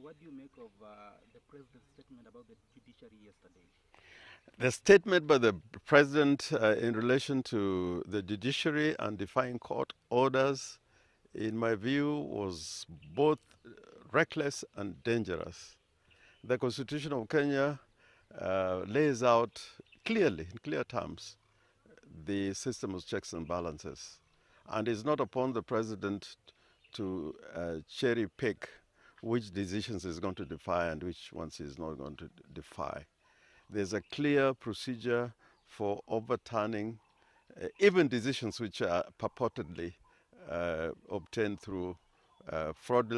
So what do you make of the president's statement about the judiciary yesterday? The statement by the president in relation to the judiciary and defying court orders, in my view, was both reckless and dangerous. The Constitution of Kenya lays out clearly, in clear terms, the system of checks and balances. And it's not upon the president to cherry pick which decisions he's going to defy and which ones he's not going to defy. There's a clear procedure for overturning even decisions which are purportedly obtained through fraud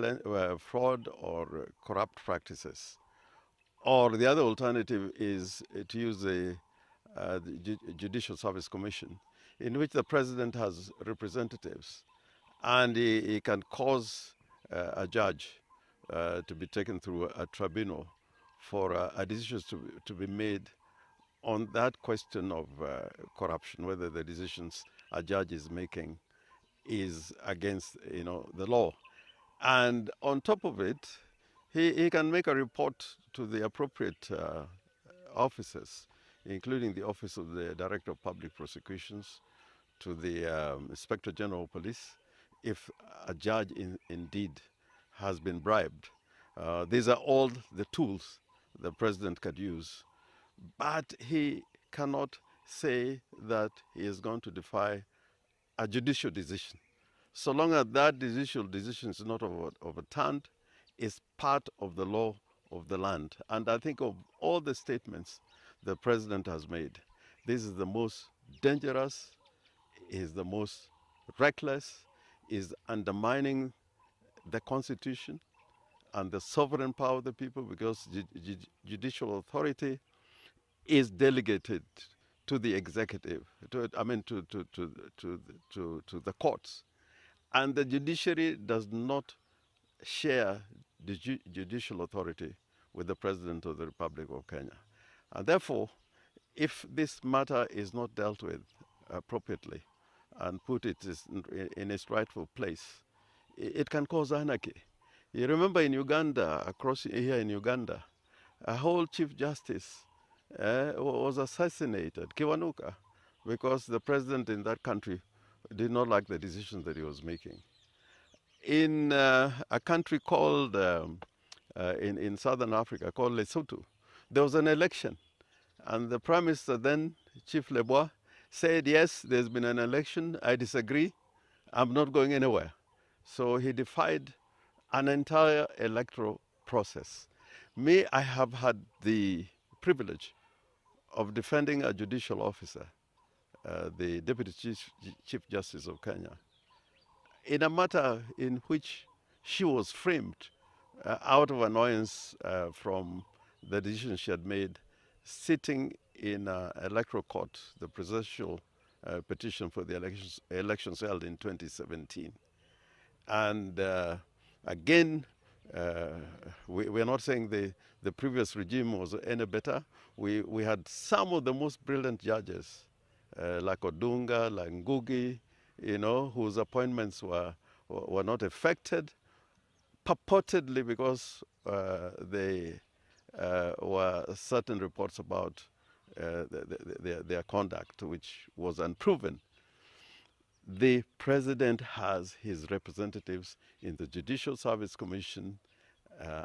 or corrupt practices. Or the other alternative is to use the Judicial Service Commission, in which the president has representatives, and he can cause a judge to be taken through a tribunal for a decision to be made on that question of corruption, whether the decisions a judge is making is against, you know, the law. And on top of it, he can make a report to the appropriate officers, including the Office of the Director of Public Prosecutions, to the Inspector General of Police, if a judge indeed has been bribed. These are all the tools the president could use, but he cannot say that he is going to defy a judicial decision. So long as that judicial decision is not overturned, it's part of the law of the land. And I think of all the statements the president has made, this is the most dangerous, is the most reckless, is undermining the Constitution and the sovereign power of the people, because judicial authority is delegated to the executive, to the courts. And the judiciary does not share the judicial authority with the President of the Republic of Kenya. And therefore, if this matter is not dealt with appropriately and put it in its rightful place, it can cause anarchy. You remember in Uganda, across here in Uganda, a whole Chief Justice was assassinated, Kiwanuka, because the president in that country did not like the decisions that he was making. In a country called, in southern Africa, called Lesotho, there was an election. And the Prime Minister then, Chief Lebois, said, yes, there's been an election, I disagree, I'm not going anywhere. So he defied an entire electoral process. Me, I have had the privilege of defending a judicial officer, the Deputy Chief Justice of Kenya, in a matter in which she was framed out of annoyance from the decision she had made, sitting in an electoral court, the presidential petition for the elections held in 2017. And again, we're not saying the previous regime was any better. We had some of the most brilliant judges, like Odunga, like Ngugi, you know, whose appointments were not affected, purportedly because they were certain reports about their conduct, which was unproven. The president has his representatives in the Judicial Service Commission,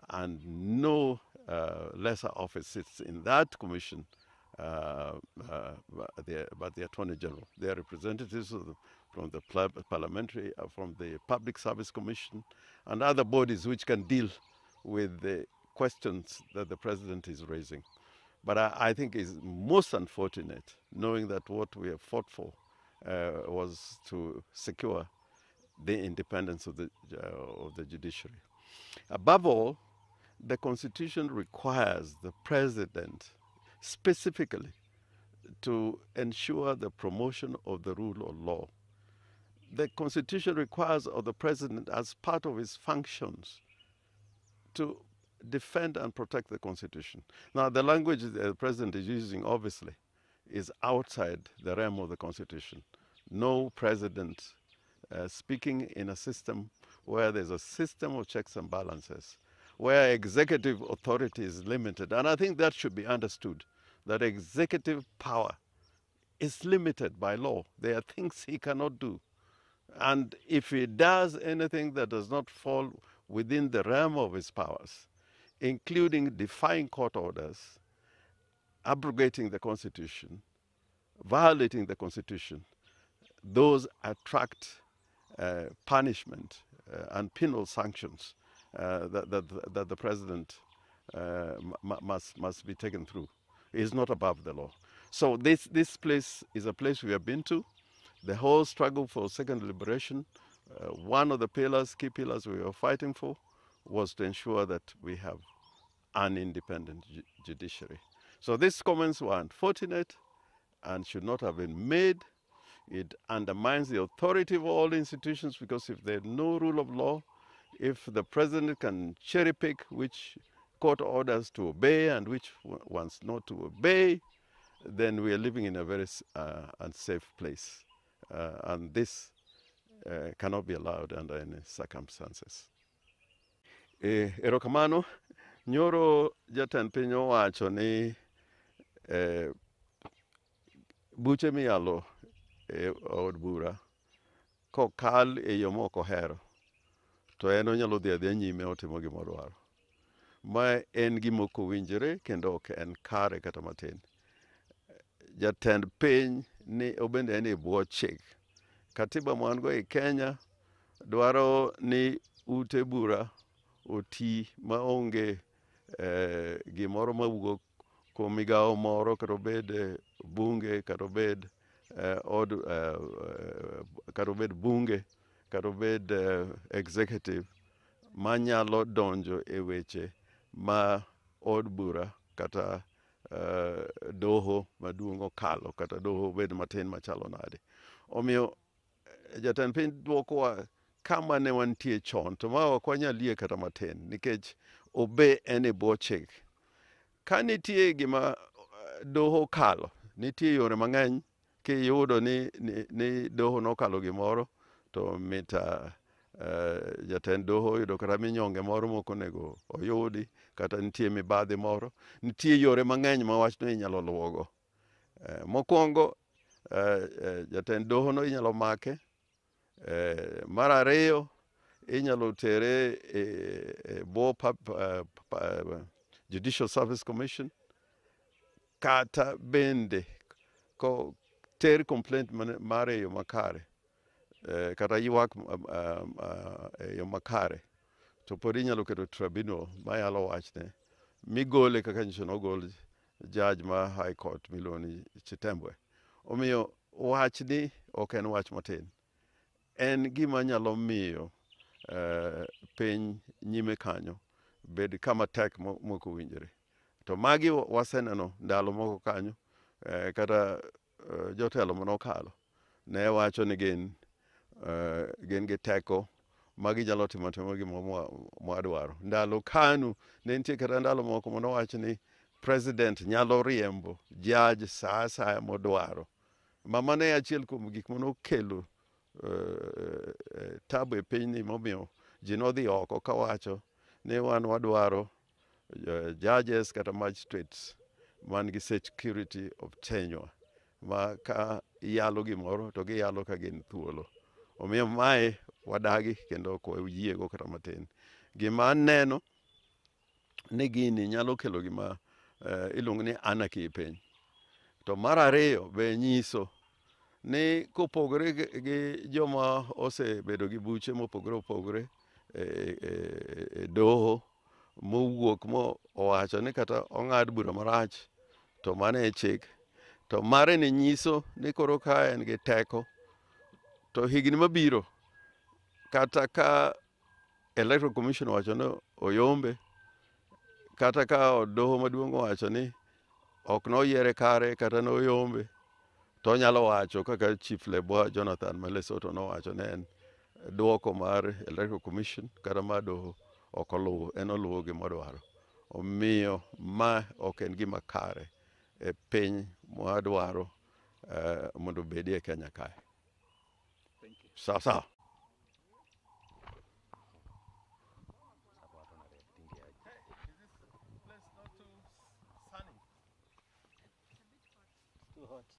and no lesser office sits in that commission but the Attorney General. They are representatives from the Parliamentary, from the Public Service Commission, and other bodies which can deal with the questions that the president is raising. But I think it's most unfortunate, knowing that what we have fought for was to secure the independence of the judiciary. Above all, the Constitution requires the president specifically to ensure the promotion of the rule of law. The Constitution requires of the president, as part of his functions, to defend and protect the Constitution. Now, the language the president is using, obviously, is outside the realm of the Constitution. No president speaking in a system where there's a system of checks and balances where executive authority is limited. And I think that should be understood, that executive power is limited by law. There are things he cannot do. And if he does anything that does not fall within the realm of his powers, including defying court orders, abrogating the Constitution, violating the Constitution, those attract punishment and penal sanctions that the president must be taken through. It's not above the law. So this place is a place we have been to. The whole struggle for second liberation, one of the key pillars we were fighting for was to ensure that we have an independent judiciary. So these comments were unfortunate and should not have been made. It undermines the authority of all institutions, because if there's no rule of law, if the president can cherry pick which court orders to obey and which ones not to obey, then we are living in a very unsafe place. And this cannot be allowed under any circumstances. Erokamano, nyoro jatend piny owacho ni buche miyalo e od bura kokal e yo mok ohero, to en onyalo dhi adhiya nyime otimo gimodwaro. Ma en gimok owinjore kendo ok en kare kata matin. Jatend piny ni obende en e bwo chik. Katiba mwango e Kenya dwaro ni ute bura oti maonge gimoro mawuok kuom migawo moro, kata obed bunge, kata obed executive, manyalo donjo e weche ma od bura kata doho maduong' okalo, kata doho bed matin machalo nade. Omiyo jatend piny dwokowa kama ne wantie chon, to ma ok wanyalie kata matin, nikech obe en e bwo chik. Ka nitie gima doho kalo, nitie yore mang'eny kiyudo ni doho nokalo gimoro, to mita jatend doho yudo kata minyonge moro mokonego oyudi, kata nitie mibadhi moro. Nitie yore mang'eny ma wachno inyalo luogo. Mokwongo, jatend doho no inyalo make. Mar ariyo, inyalo tere bwo Judicial Service Commission, kata bende ko ter complaint mare yo makare, kata ywak yo makare, to pod inyalo keto tribunal mayalo wachne migole kaka nyiso nogol judge ma High Court Miloni Chitembwe. Omiyo wachni ok en wach matin. En gima nyalo miyo piny nyime kanyo bed kama tek moko winjere. To magi waseneno ndalo moko kanyo, kata jotelo manokalo ne wacho ni gin gi teko magi nyalo timo timo gima mwadwaro. Ndalo Kanu ne nitie kata ndalo moko manowacho ni president nyalo riembo judge saa asaya modwaro. Mamane achiel kuom gik manokelo tabu e piny ni momiyo ji nodhi oko kawacho ni wan wadwaro judges kata magistrates man gi security of tenure, ma ka yalo gimoro to giyalo ka gin thuolo. Omiyo mae wadagi kendo ko oyiego kata matin. Gima aneno ni gini nyalo kelo gima iluongo ni anarchy e piny. To mar ariyo be nyiso ni kopogore gi joma osebedo gi buche mopogore opogore doho mowuok mo owacho ni kata ong'ad bura marach to mano e chik, to mare ni nyiso ni koro ka en gi teko, to higni mabiro kata ka Electoral Commission owacho ni oyombe, kata ka doho maduong' owacho ni ok noyiere kare kata noyombe, to nyalo wacho kaka Chief Lebois Jonathan Malesoto nowacho ne en duoko mar Electoral Commission kata ma doho ok oluwo, en oluwo gimodwaro. Omiyo ma ok en gima kare e piny mwadwaro mondo obedie Kenya kae. Thank you. Sawa sawa. lot.